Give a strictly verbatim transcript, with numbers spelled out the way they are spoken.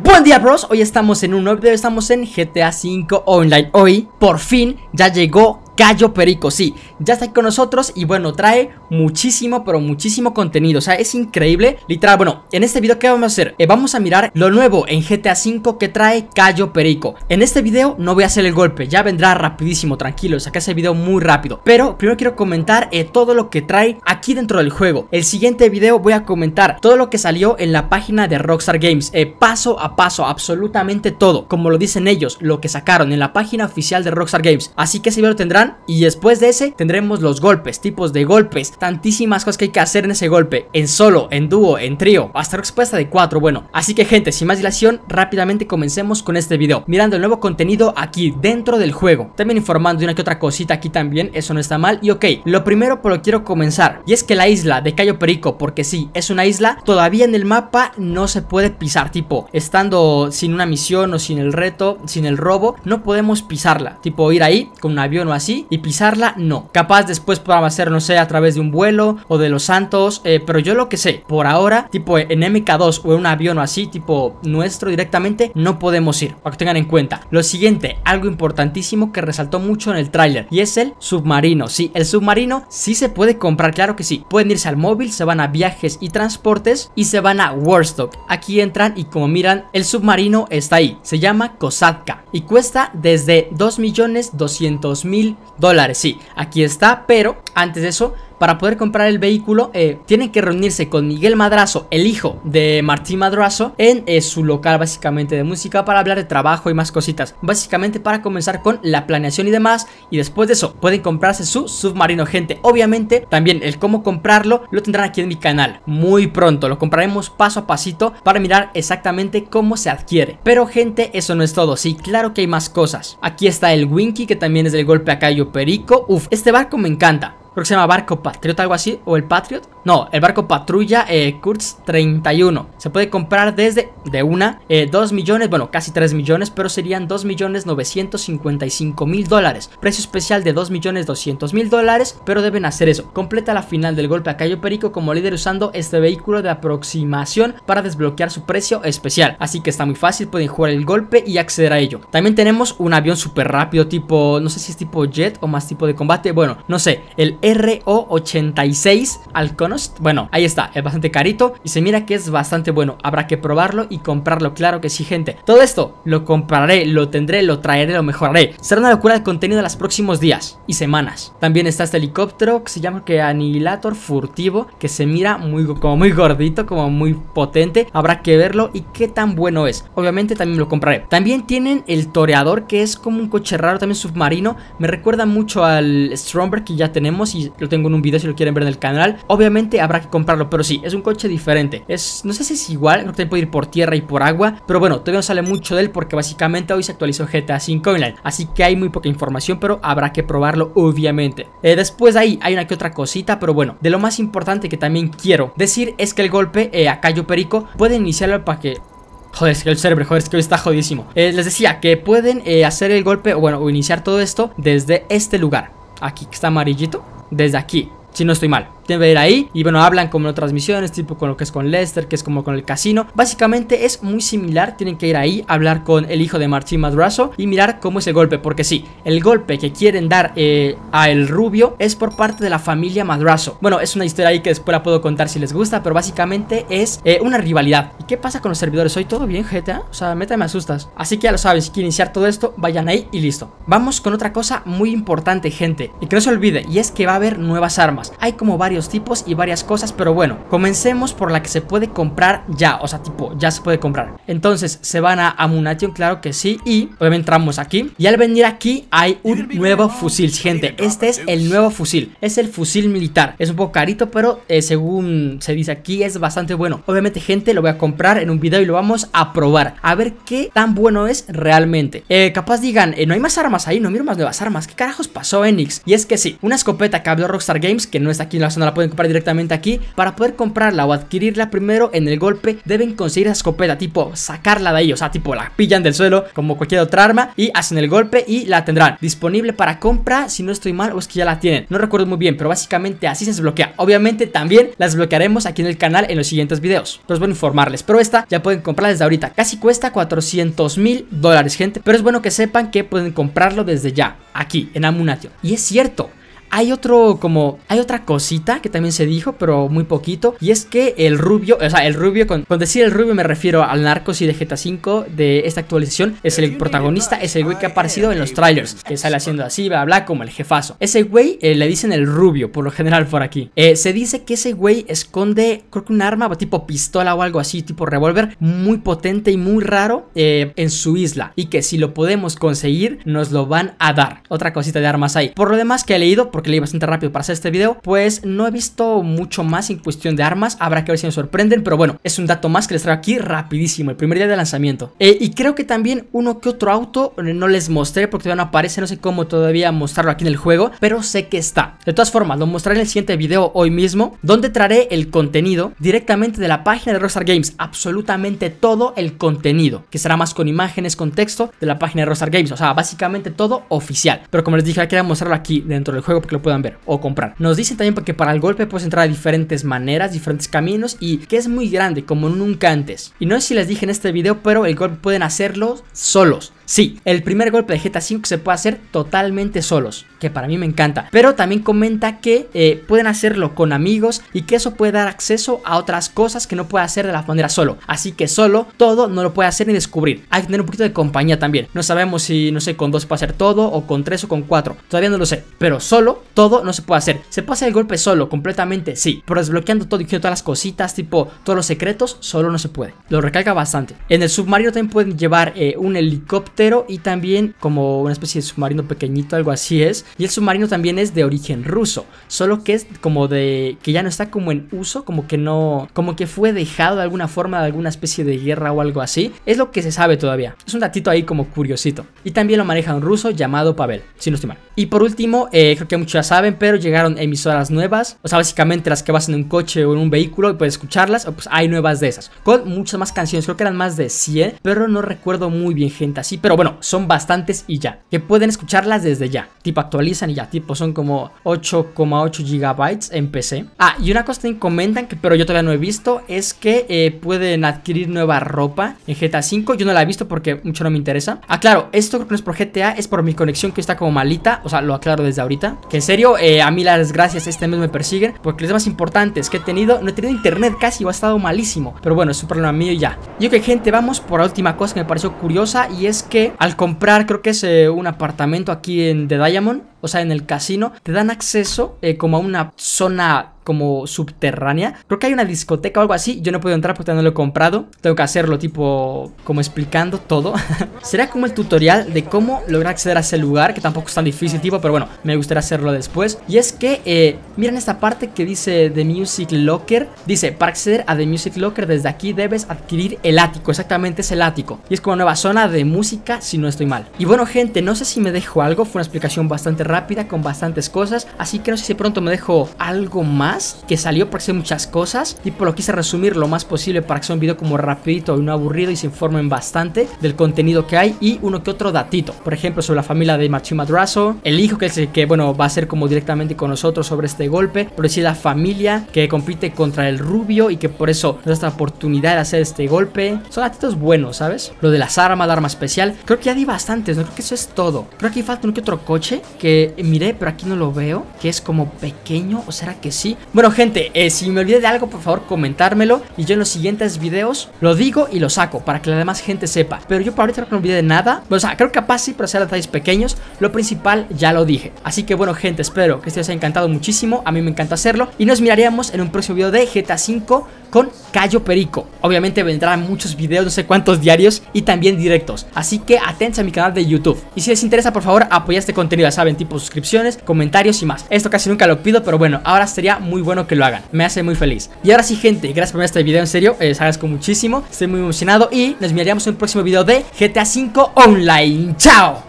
Buen día, bros, hoy estamos en un nuevo video, estamos en G T A cinco Online. Hoy, por fin, ya llegó Cayo Perico, sí, ya está aquí con nosotros y bueno, trae muchísimo, pero muchísimo contenido, o sea, es increíble, literal. Bueno, en este video, ¿qué vamos a hacer? Eh, vamos a mirar lo nuevo en G T A cinco que trae Cayo Perico. En este video no voy a hacer el golpe, ya vendrá rapidísimo, tranquilo, saqué ese video muy rápido. Pero primero quiero comentar eh, todo lo que trae aquí dentro del juego. El siguiente video voy a comentar todo lo que salió en la página de Rockstar Games, eh, paso a paso, absolutamente todo, como lo dicen ellos, lo que sacaron en la página oficial de Rockstar Games. Así que ese video lo tendrán. Y después de ese tendremos los golpes, tipos de golpes, tantísimas cosas que hay que hacer en ese golpe, en solo, en dúo, en trío, hasta respuesta de cuatro, bueno. Así que, gente, sin más dilación, rápidamente comencemos con este video, mirando el nuevo contenido aquí dentro del juego, también informando de una que otra cosita aquí también, eso no está mal. Y ok, lo primero por lo que quiero comenzar, y es que la isla de Cayo Perico, porque sí, es una isla, todavía en el mapa no se puede pisar, tipo, estando sin una misión o sin el reto, sin el robo, no podemos pisarla, tipo ir ahí con un avión o así y pisarla, no. Capaz después podamos hacer, no sé, a través de un vuelo o de los santos, eh, pero yo lo que sé, por ahora, tipo en M K dos o en un avión o así, tipo nuestro directamente, no podemos ir, para que tengan en cuenta. Lo siguiente, algo importantísimo que resaltó mucho en el tráiler, y es el submarino. Sí, el submarino sí se puede comprar, claro que sí. Pueden irse al móvil, se van a viajes y transportes y se van a Warstock. Aquí entran y como miran, el submarino está ahí, se llama Kosatka y cuesta desde dos millones doscientos mil dólares, sí, aquí está. Pero antes de eso, para poder comprar el vehículo, eh, tienen que reunirse con Miguel Madrazo, el hijo de Martín Madrazo, en eh, su local básicamente de música, para hablar de trabajo y más cositas, básicamente para comenzar con la planeación y demás. Y después de eso pueden comprarse su submarino, gente. Obviamente también el cómo comprarlo lo tendrán aquí en mi canal muy pronto, lo compraremos paso a pasito para mirar exactamente cómo se adquiere. Pero, gente, eso no es todo, sí, claro que hay más cosas. Aquí está el Winky, que también es del golpe a Cayo Perico. Uf, este barco me encanta. Creo que se llama barco Patriot, algo así, o el Patriot. No, el barco patrulla eh, Kurtz treinta y uno. Se puede comprar desde de una, eh, dos millones, bueno, casi tres millones, pero serían dos millones novecientos cincuenta y cinco mil dólares. Precio especial de dos millones doscientos mil dólares, pero deben hacer eso. Completa la final del golpe a Cayo Perico como líder usando este vehículo de aproximación para desbloquear su precio especial. Así que está muy fácil, pueden jugar el golpe y acceder a ello. También tenemos un avión súper rápido, tipo, no sé si es tipo jet o más tipo de combate, bueno, no sé, el R O ochenta y seis Halcón. Bueno, ahí está, es bastante carito y se mira que es bastante bueno, habrá que probarlo y comprarlo, claro que sí, gente. Todo esto lo compraré, lo tendré, lo traeré, lo mejoraré, será una locura de contenido en los próximos días y semanas. También está este helicóptero que se llama que Annihilator furtivo, que se mira muy, como muy gordito, como muy potente, habrá que verlo y qué tan bueno es, obviamente también lo compraré. También tienen el Toreador, que es como un coche raro, también submarino, me recuerda mucho al Stromberg que ya tenemos y lo tengo en un video si lo quieren ver en el canal. Obviamente habrá que comprarlo, pero sí, es un coche diferente. Es, no sé si es igual, creo que puede ir por tierra y por agua, pero bueno, todavía no sale mucho de él porque básicamente hoy se actualizó G T A cinco Online, así que hay muy poca información, pero habrá que probarlo, obviamente. Eh, después de ahí hay una que otra cosita, pero bueno, de lo más importante que también quiero decir es que el golpe eh, a Cayo Perico puede iniciarlo para que... Joder, es que el server, joder, es que hoy está jodidísimo. Eh, les decía que pueden eh, hacer el golpe, o bueno, o iniciar todo esto desde este lugar, aquí, que está amarillito, desde aquí, si no estoy mal. Tienen que ir ahí y bueno, hablan como en otras misiones, tipo con lo que es con Lester, que es como con el casino. Básicamente es muy similar, tienen que ir ahí, hablar con el hijo de Martín Madrazo y mirar cómo es el golpe. Porque sí, el golpe que quieren dar eh, a el rubio es por parte de la familia Madrazo. Bueno, es una historia ahí que después la puedo contar si les gusta, pero básicamente es eh, una rivalidad. ¿Y qué pasa con los servidores? ¿Hoy todo bien, G T A? O sea, meta, me asustas. Así que ya lo saben, si quieren iniciar todo esto, vayan ahí y listo. Vamos con otra cosa muy importante, gente, y que no se olvide, y es que va a haber nuevas armas. Hay como varios tipos y varias cosas, pero bueno, comencemos por la que se puede comprar ya, o sea, tipo, ya se puede comprar. Entonces se van a Ammunation, claro que sí, y obviamente entramos aquí, y al venir aquí hay un nuevo fusil, gente. Este es el nuevo fusil, es el fusil militar, es un poco carito, pero eh, según se dice aquí, es bastante bueno. Obviamente, gente, lo voy a comprar en un video y lo vamos a probar, a ver qué tan bueno es realmente. Eh, capaz digan, eh, no hay más armas ahí, no miro más nuevas armas, ¿qué carajos pasó, Enix? Y es que sí, una escopeta que habló Rockstar Games, que no está aquí en la zona la pueden comprar directamente aquí. Para poder comprarla o adquirirla, primero en el golpe deben conseguir esa escopeta, tipo sacarla de ahí, o sea, tipo la pillan del suelo como cualquier otra arma y hacen el golpe y la tendrán disponible para compra, si no estoy mal, o es que ya la tienen, no recuerdo muy bien, pero básicamente así se desbloquea. Obviamente también las bloquearemos aquí en el canal en los siguientes videos, pero es bueno informarles, pero esta ya pueden comprarla desde ahorita, casi cuesta cuatrocientos mil dólares, gente, pero es bueno que sepan que pueden comprarlo desde ya, aquí en Ammunation. Y es cierto, hay otro como, hay otra cosita que también se dijo, pero muy poquito, y es que el rubio, o sea, el rubio, con, con decir el rubio me refiero al narcos y de G T A cinco de esta actualización, es el protagonista, es el güey que ha aparecido en los trailers, que sale haciendo así, bla, bla, como el jefazo. Ese güey eh, le dicen el rubio, por lo general por aquí. Eh, se dice que ese güey esconde, creo que un arma tipo pistola o algo así, tipo revólver, muy potente y muy raro eh, en su isla, y que si lo podemos conseguir, nos lo van a dar. Otra cosita de armas ahí. Por lo demás que he leído, porque leí bastante rápido para hacer este video, pues no he visto mucho más en cuestión de armas. Habrá que ver si me sorprenden, pero bueno, es un dato más que les traigo aquí rapidísimo, el primer día de lanzamiento. eh, Y creo que también uno que otro auto no les mostré porque todavía no aparece, no sé cómo todavía mostrarlo aquí en el juego, pero sé que está. De todas formas, lo mostraré en el siguiente video hoy mismo, donde traeré el contenido directamente de la página de Rockstar Games, absolutamente todo el contenido, que será más con imágenes, con texto, de la página de Rockstar Games, o sea, básicamente todo oficial. Pero como les dije, quería mostrarlo aquí dentro del juego, que lo puedan ver o comprar. Nos dicen también porque para el golpe puedes entrar de diferentes maneras, diferentes caminos, y que es muy grande como nunca antes. Y no sé si les dije en este video, pero el golpe pueden hacerlo solos. Sí, el primer golpe de G T A cinco se puede hacer totalmente solos, que para mí me encanta. Pero también comenta que eh, pueden hacerlo con amigos y que eso puede dar acceso a otras cosas que no puede hacer de la manera solo. Así que solo, todo no lo puede hacer ni descubrir. Hay que tener un poquito de compañía también. No sabemos si, no sé, con dos puede hacer todo, o con tres o con cuatro. Todavía no lo sé. Pero solo, todo no se puede hacer. Se puede hacer el golpe solo, completamente, sí. Pero desbloqueando todo y todas las cositas, tipo todos los secretos, solo no se puede. Lo recalca bastante. En el submarino también pueden llevar eh, un helicóptero, y también como una especie de submarino pequeñito, algo así es. Y el submarino también es de origen ruso, solo que es como de, que ya no está como en uso, como que no, como que fue dejado de alguna forma, de alguna especie de guerra o algo así. Es lo que se sabe todavía, es un datito ahí como curiosito. Y también lo maneja un ruso llamado Pavel, si no estoy mal. Y por último, eh, creo que muchos ya saben, pero llegaron emisoras nuevas, o sea, básicamente las que vas en un coche o en un vehículo y puedes escucharlas, pues hay nuevas de esas, con muchas más canciones, creo que eran más de cien, pero no recuerdo muy bien, gente, así, pero Pero bueno, son bastantes y ya, que pueden escucharlas desde ya, tipo actualizan y ya, tipo son como ocho coma ocho gigabytes en P C. Ah, y una cosa que comentan, que pero yo todavía no he visto, es que eh, pueden adquirir nueva ropa en G T A cinco. Yo no la he visto porque mucho no me interesa. Ah, claro, esto creo que no es por G T A, es por mi conexión que está como malita, o sea, lo aclaro desde ahorita. Que en serio, eh, a mí las desgracias este mes me persiguen, porque los más importantes que he tenido, no he tenido internet casi, o ha estado malísimo. Pero bueno, es un problema mío y ya. Y ok, gente, vamos por la última cosa que me pareció curiosa, y es que al comprar, creo que es eh, un apartamento aquí en The Diamond, o sea, en el casino, te dan acceso eh, como a una zona como subterránea. Creo que hay una discoteca o algo así. Yo no puedo entrar porque no lo he comprado. Tengo que hacerlo tipo como explicando todo. Será como el tutorial de cómo lograr acceder a ese lugar, que tampoco es tan difícil, tipo, pero bueno, me gustaría hacerlo después. Y es que, eh, miren esta parte que dice The Music Locker. Dice, para acceder a The Music Locker desde aquí debes adquirir el ático. Exactamente, es el ático. Y es como una nueva zona de música, si no estoy mal. Y bueno, gente, no sé si me dejo algo. Fue una explicación bastante rápida, con bastantes cosas. Así que no sé si pronto me dejo algo más que salió, porque hay muchas cosas, y por lo quise resumir lo más posible para que sea un video como rapidito y no aburrido, y se informen bastante del contenido que hay, y uno que otro datito, por ejemplo, sobre la familia de Martín Madrazo, el hijo que es el que, bueno, va a ser como directamente con nosotros sobre este golpe, pero sí la familia que compite contra el rubio y que por eso nos da esta oportunidad de hacer este golpe. Son datitos buenos, ¿sabes? Lo de las armas, la arma especial, creo que ya di bastantes, no creo que eso es todo. Creo que falta uno que otro coche que miré, pero aquí no lo veo, que es como pequeño, ¿o será que sí? Bueno, gente, eh, si me olvidé de algo, por favor, comentármelo, y yo en los siguientes videos lo digo y lo saco, para que la demás gente sepa. Pero yo por ahorita no me olvidé de nada. Bueno, o sea, creo que capaz sí, pero sea detalles pequeños. Lo principal ya lo dije. Así que bueno, gente, espero que esto les haya encantado muchísimo. A mí me encanta hacerlo, y nos miraríamos en un próximo video de G T A cinco con Cayo Perico. Obviamente vendrán muchos videos, no sé cuántos diarios, y también directos. Así que atentos a mi canal de YouTube. Y si les interesa, por favor, apoya este contenido, ya saben, tipo suscripciones, comentarios y más. Esto casi nunca lo pido, pero bueno, ahora sería muy bueno que lo hagan, me hace muy feliz. Y ahora sí, gente, gracias por ver este video, en serio, eh, les agradezco muchísimo, estoy muy emocionado, y nos miraríamos en un próximo video de G T A cinco Online. ¡Chao!